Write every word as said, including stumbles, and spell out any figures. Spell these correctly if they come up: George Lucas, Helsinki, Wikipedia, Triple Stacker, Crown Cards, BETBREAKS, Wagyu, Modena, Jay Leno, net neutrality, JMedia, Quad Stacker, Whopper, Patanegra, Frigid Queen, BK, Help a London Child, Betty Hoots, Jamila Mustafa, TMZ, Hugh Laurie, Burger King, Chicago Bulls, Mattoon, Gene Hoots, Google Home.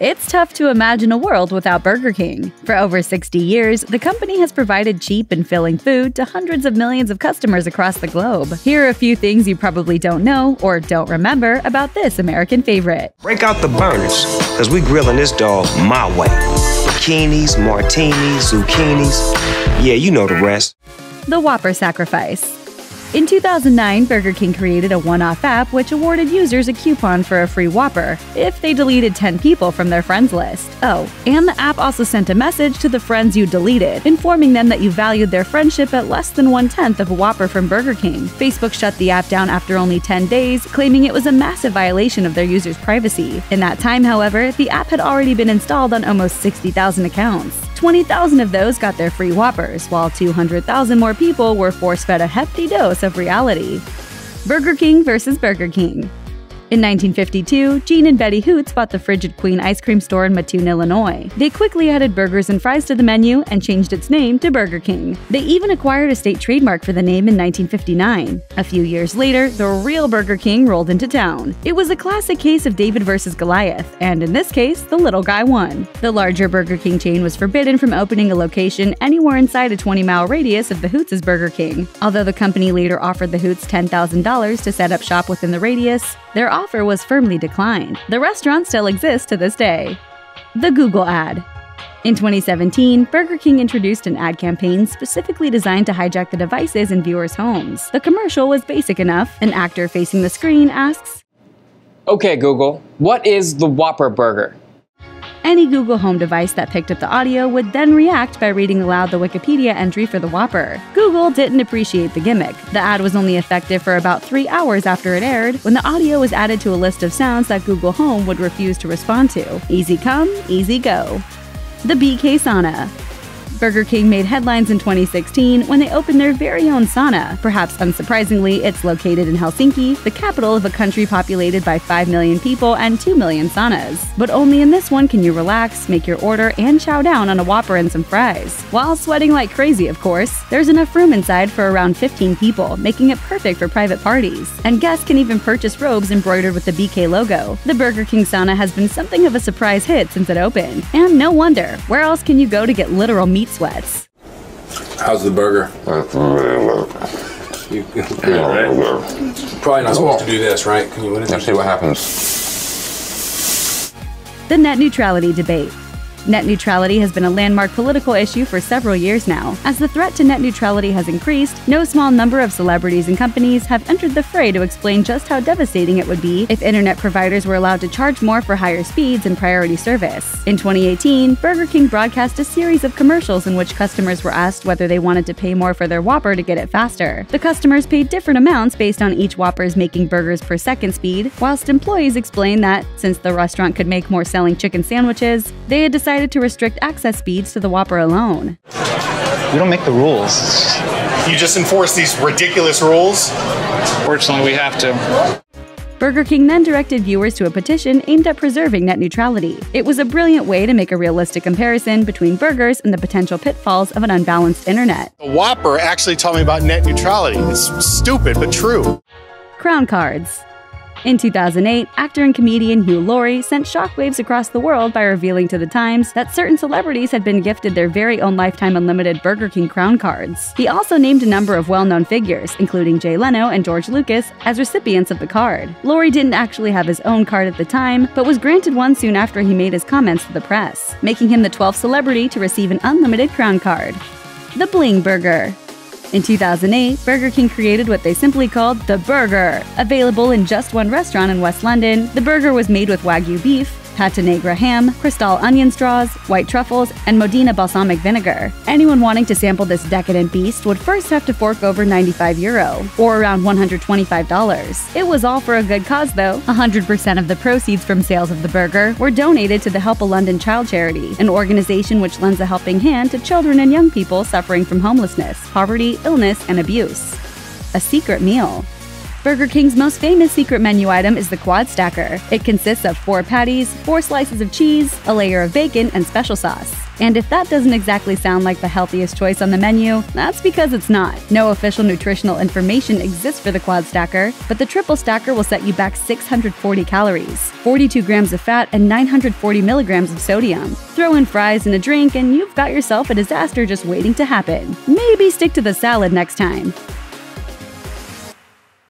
It's tough to imagine a world without Burger King. For over sixty years, the company has provided cheap and filling food to hundreds of millions of customers across the globe. Here are a few things you probably don't know or don't remember about this American favorite. Break out the burners, because we grilling this dog my way. Bikinis, martinis, zucchinis, yeah, you know the rest. The Whopper sacrifice. In two thousand nine, Burger King created a one-off app which awarded users a coupon for a free Whopper if they deleted ten people from their friends list. Oh, and the app also sent a message to the friends you deleted, informing them that you valued their friendship at less than one-tenth of a Whopper from Burger King. Facebook shut the app down after only ten days, claiming it was a massive violation of their users' privacy. In that time, however, the app had already been installed on almost sixty thousand accounts. twenty thousand of those got their free Whoppers, while two hundred thousand more people were force-fed a hefty dose of reality. Burger King versus Burger King. In nineteen fifty-two, Gene and Betty Hoots bought the Frigid Queen ice cream store in Mattoon, Illinois. They quickly added burgers and fries to the menu and changed its name to Burger King. They even acquired a state trademark for the name in nineteen fifty-nine. A few years later, the real Burger King rolled into town. It was a classic case of David versus Goliath, and in this case, the little guy won. The larger Burger King chain was forbidden from opening a location anywhere inside a twenty-mile radius of the Hoots' Burger King. Although the company later offered the Hoots ten thousand dollars to set up shop within the radius, their offer was firmly declined. The restaurant still exists to this day. The Google ad. In twenty seventeen, Burger King introduced an ad campaign specifically designed to hijack the devices in viewers' homes. The commercial was basic enough. An actor facing the screen asks, "Okay, Google, what is the Whopper burger?" Any Google Home device that picked up the audio would then react by reading aloud the Wikipedia entry for the Whopper. Google didn't appreciate the gimmick. The ad was only effective for about three hours after it aired, when the audio was added to a list of sounds that Google Home would refuse to respond to. Easy come, easy go. The B K sauna. Burger King made headlines in twenty sixteen when they opened their very own sauna. Perhaps unsurprisingly, it's located in Helsinki, the capital of a country populated by five million people and two million saunas. But only in this one can you relax, make your order, and chow down on a Whopper and some fries. While sweating like crazy, of course, there's enough room inside for around fifteen people, making it perfect for private parties. And guests can even purchase robes embroidered with the B K logo. The Burger King sauna has been something of a surprise hit since it opened. And no wonder, where else can you go to get literal meat sweats? How's the burger? You, yeah, right? Probably not supposed to do this, right? Can you win it? Let's see what happens. The net neutrality debate. Net neutrality has been a landmark political issue for several years now. As the threat to net neutrality has increased, no small number of celebrities and companies have entered the fray to explain just how devastating it would be if internet providers were allowed to charge more for higher speeds and priority service. In twenty eighteen, Burger King broadcast a series of commercials in which customers were asked whether they wanted to pay more for their Whopper to get it faster. The customers paid different amounts based on each Whopper's making burgers per second speed, whilst employees explained that, since the restaurant could make more selling chicken sandwiches, they had decided to restrict access speeds to the Whopper alone. We don't make the rules. You just enforce these ridiculous rules? Fortunately, we have to. Burger King then directed viewers to a petition aimed at preserving net neutrality. It was a brilliant way to make a realistic comparison between burgers and the potential pitfalls of an unbalanced internet. The Whopper actually taught me about net neutrality. It's stupid, but true. Crown Cards. In two thousand eight, actor and comedian Hugh Laurie sent shockwaves across the world by revealing to The Times that certain celebrities had been gifted their very own lifetime unlimited Burger King Crown Cards. He also named a number of well-known figures, including Jay Leno and George Lucas, as recipients of the card. Laurie didn't actually have his own card at the time, but was granted one soon after he made his comments to the press, making him the twelfth celebrity to receive an unlimited Crown Card. The Bling Burger. In two thousand eight, Burger King created what they simply called the burger. Available in just one restaurant in West London, the burger was made with Wagyu beef, Patanegra ham, Cristal onion straws, white truffles, and Modena balsamic vinegar. Anyone wanting to sample this decadent beast would first have to fork over ninety-five euro, or around one hundred twenty-five dollars. It was all for a good cause, though. one hundred percent of the proceeds from sales of the burger were donated to the Help a London Child charity, an organization which lends a helping hand to children and young people suffering from homelessness, poverty, illness, and abuse. A secret meal. Burger King's most famous secret menu item is the Quad Stacker. It consists of four patties, four slices of cheese, a layer of bacon, and special sauce. And if that doesn't exactly sound like the healthiest choice on the menu, that's because it's not. No official nutritional information exists for the Quad Stacker, but the Triple Stacker will set you back six hundred forty calories, forty-two grams of fat, and nine hundred forty milligrams of sodium. Throw in fries and a drink, and you've got yourself a disaster just waiting to happen. Maybe stick to the salad next time.